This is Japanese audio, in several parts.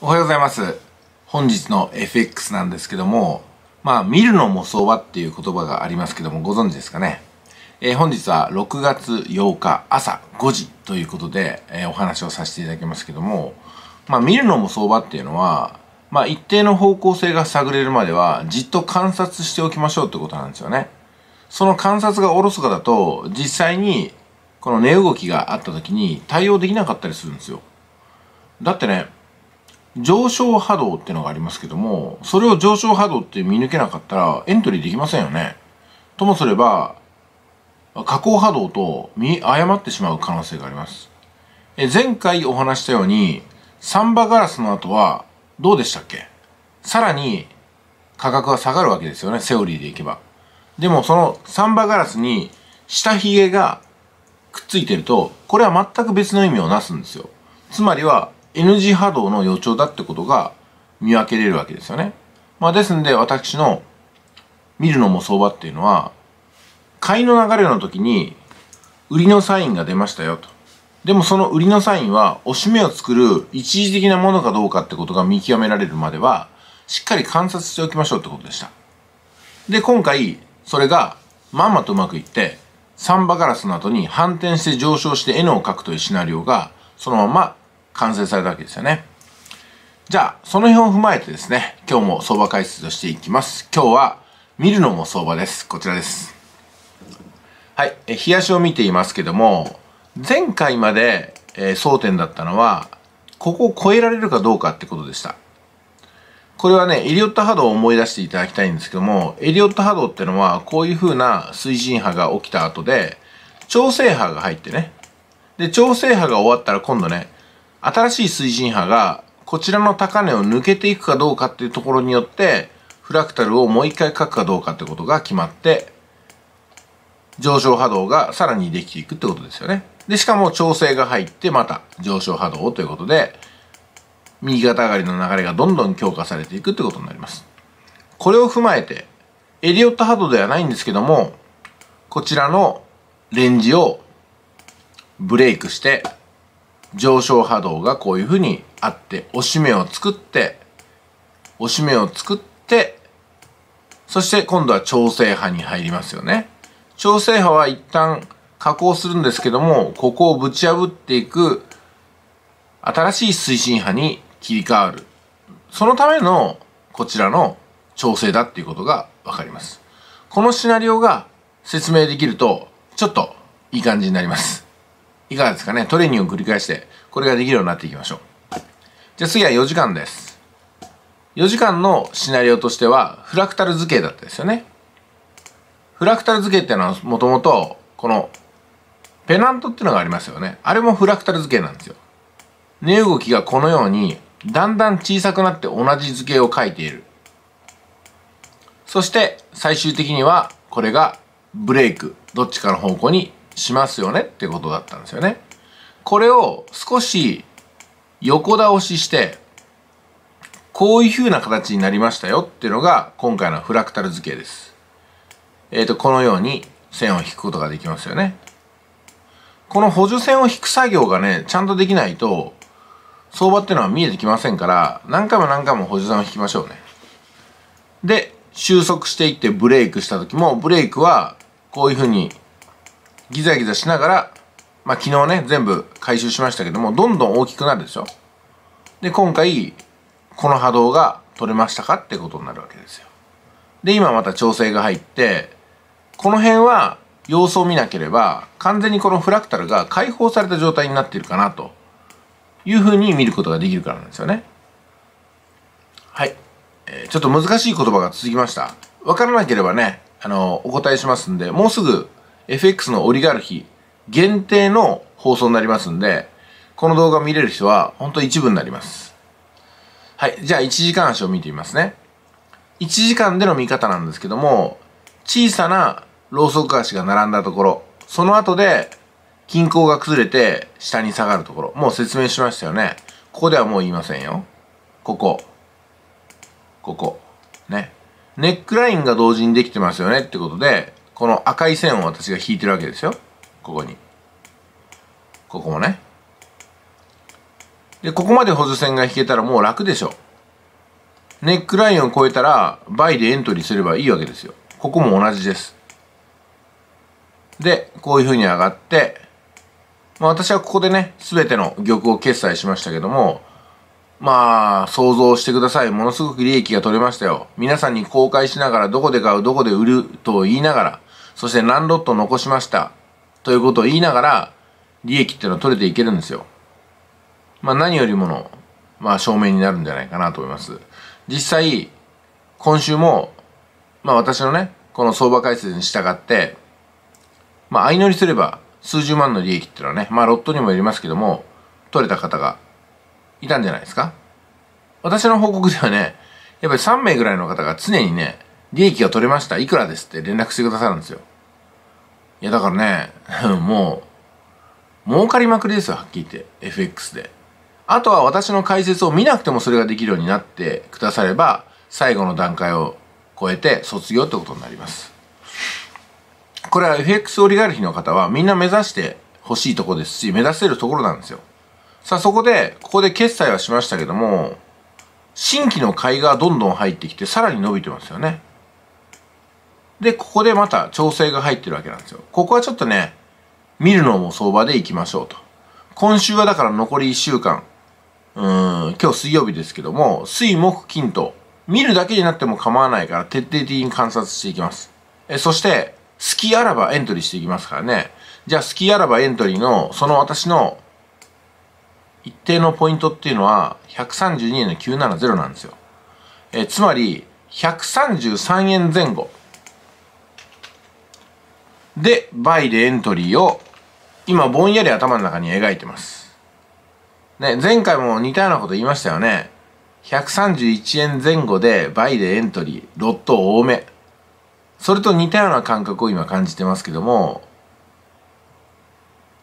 おはようございます。本日の FX なんですけども、見るのも相場っていう言葉がありますけども、ご存知ですかね。本日は6月8日朝5時ということで、お話をさせていただきますけども、見るのも相場っていうのは、一定の方向性が探れるまではじっと観察しておきましょうってことなんですよね。その観察がおろそかだと、実際にこの値動きがあった時に対応できなかったりするんですよ。だってね、上昇波動っていうのがありますけども、それを上昇波動って見抜けなかったらエントリーできませんよね。ともすれば下降波動と見誤ってしまう可能性があります。前回お話したように3場ガラスの後はどうでしたっけ。さらに価格は下がるわけですよね、セオリーでいけば。でもその3場ガラスに下髭がくっついてると、これは全く別の意味をなすんですよ。つまりはNG 波動の予兆だってことが見分けれるわけですよね。ですんで、私の見るのも相場っていうのは、買いの流れの時に売りのサインが出ましたよと。でもその売りのサインは押し目を作る一時的なものかどうかってことが見極められるまではしっかり観察しておきましょうってことでした。で、今回それがまんまとうまくいって、3場ガラスの後に反転して上昇して N を書くというシナリオがそのまま完成されたわけですよね。じゃあ、その辺を踏まえてですね、今日も相場解説をしていきます。今日は、見るのも相場です。こちらです。はい、日足を見ていますけども、前回まで、争点だったのは、ここを超えられるかどうかってことでした。これはね、エリオット波動を思い出していただきたいんですけども、エリオット波動ってのは、こういう風な推進波が起きた後で、調整波が入ってね、で、調整波が終わったら今度ね、新しい推進波がこちらの高値を抜けていくかどうかっていうところによってフラクタルをもう一回書くかどうかってことが決まって、上昇波動がさらにできていくってことですよね。で、しかも調整が入ってまた上昇波動ということで、右肩上がりの流れがどんどん強化されていくってことになります。これを踏まえて、エリオット波動ではないんですけども、こちらのレンジをブレイクして上昇波動がこういう風にあって、押し目を作って、そして今度は調整波に入りますよね。調整波は一旦下降するんですけども、ここをぶち破っていく新しい推進波に切り替わる、そのためのこちらの調整だっていうことがわかります。このシナリオが説明できるとちょっといい感じになります。いかがですかね。トレーニングを繰り返して、これができるようになっていきましょう。じゃあ次は4時間です。4時間のシナリオとしては、フラクタル図形だったですよね。フラクタル図形っていうのは、もともと、この、ペナントっていうのがありますよね。あれもフラクタル図形なんですよ。値動きがこのように、だんだん小さくなって同じ図形を描いている。そして、最終的には、これがブレイク。どっちかの方向に、しますよねってことだったんですよね。これを少し横倒しして、こういう風な形になりましたよっていうのが今回のフラクタル図形です。このように線を引くことができますよね。この補助線を引く作業がね、ちゃんとできないと相場ってのは見えてきませんから、何回も補助線を引きましょうね。で、収束していってブレイクした時も、ブレイクはこういう風にギザギザしながら、昨日ね、全部回収しましたけども、どんどん大きくなるでしょ。で、今回、この波動が取れましたかってことになるわけですよ。で、今また調整が入って、この辺は様子を見なければ、完全にこのフラクタルが解放された状態になっているかな、というふうに見ることができるからなんですよね。はい。ちょっと難しい言葉が続きました。わからなければね、お答えしますんで、もうすぐ、FX のオリガルヒ限定の放送になりますんで、この動画見れる人は本当一部になります。はい。じゃあ1時間足を見てみますね。1時間での見方なんですけども、小さなロウソク足が並んだところ、その後で均衡が崩れて下に下がるところ、もう説明しましたよね。ここではもう言いませんよ。ここ。ね。ネックラインが同時にできてますよねってことで、この赤い線を私が引いてるわけですよ。ここに。ここもね。で、ここまで保津線が引けたらもう楽でしょ。ネックラインを越えたら、バイでエントリーすればいいわけですよ。ここも同じです。で、こういう風に上がって、まあ私はここでね、すべての玉を決済しましたけども、まあ、想像してください。ものすごく利益が取れましたよ。皆さんに公開しながら、どこで買う、どこで売ると言いながら、そして何ロット残しました。ということを言いながら、利益っていうのは取れていけるんですよ。まあ何よりもの、まあ証明になるんじゃないかなと思います。実際、今週も、まあ私のね、この相場解説に従って、まあ相乗りすれば数十万の利益っていうのはね、まあロットにもよりますけども、取れた方がいたんじゃないですか。私の報告ではね、やっぱり3名ぐらいの方が常にね、利益が取れました、いくらですって連絡してくださるんですよ。いやだからね、もう、儲かりまくりですよ、はっきり言って。FX で。あとは私の解説を見なくてもそれができるようになってくだされば、最後の段階を超えて卒業ってことになります。これは FX オリガルヒの方はみんな目指してほしいところですし、目指せるところなんですよ。さあそこで、ここで決済はしましたけども、新規の買いがどんどん入ってきて、さらに伸びてますよね。で、ここでまた調整が入ってるわけなんですよ。ここはちょっとね、見るのも相場で行きましょうと。今週はだから残り1週間。今日水曜日ですけども、水木金と、見るだけになっても構わないから徹底的に観察していきます。そして、隙あらばエントリーしていきますからね。じゃあ隙あらばエントリーの、その私の一定のポイントっていうのは、132円の970なんですよ。つまり、133円前後。で、バイでエントリーを、今ぼんやり頭の中に描いてます。ね、前回も似たようなこと言いましたよね。131円前後でバイでエントリー、ロット多め。それと似たような感覚を今感じてますけども、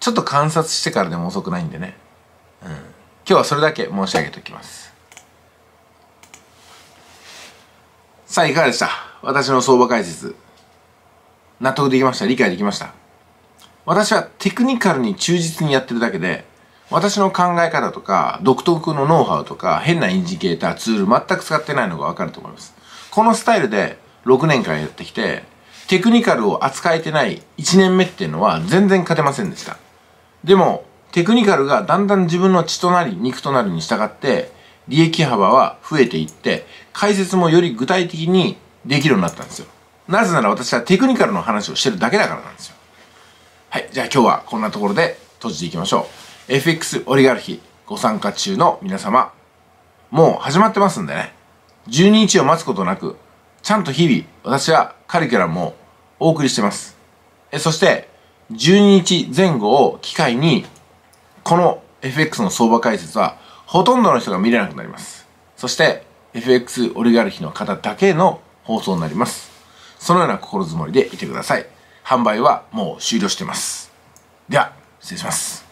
ちょっと観察してからでも遅くないんでね。今日はそれだけ申し上げておきます。さあ、いかがでした？私の相場解説。納得できました？理解できました？私はテクニカルに忠実にやってるだけで、私の考え方とか、独特のノウハウとか、変なインジケーター、ツール、全く使ってないのがわかると思います。このスタイルで6年間やってきて、テクニカルを扱えてない1年目っていうのは全然勝てませんでした。でも、テクニカルがだんだん自分の血となり、肉となりに従って、利益幅は増えていって、解説もより具体的にできるようになったんですよ。なぜなら私はテクニカルの話をしてるだけだからなんですよ。はい。じゃあ今日はこんなところで閉じていきましょう。FX オリガルヒご参加中の皆様、もう始まってますんでね。12日を待つことなく、ちゃんと日々私はカリキュラムをお送りしてます。そして、12日前後を機会に、この FX の相場解説はほとんどの人が見れなくなります。そして、FX オリガルヒの方だけの放送になります。そのような心づもりでいてください。販売はもう終了しています。では、失礼します。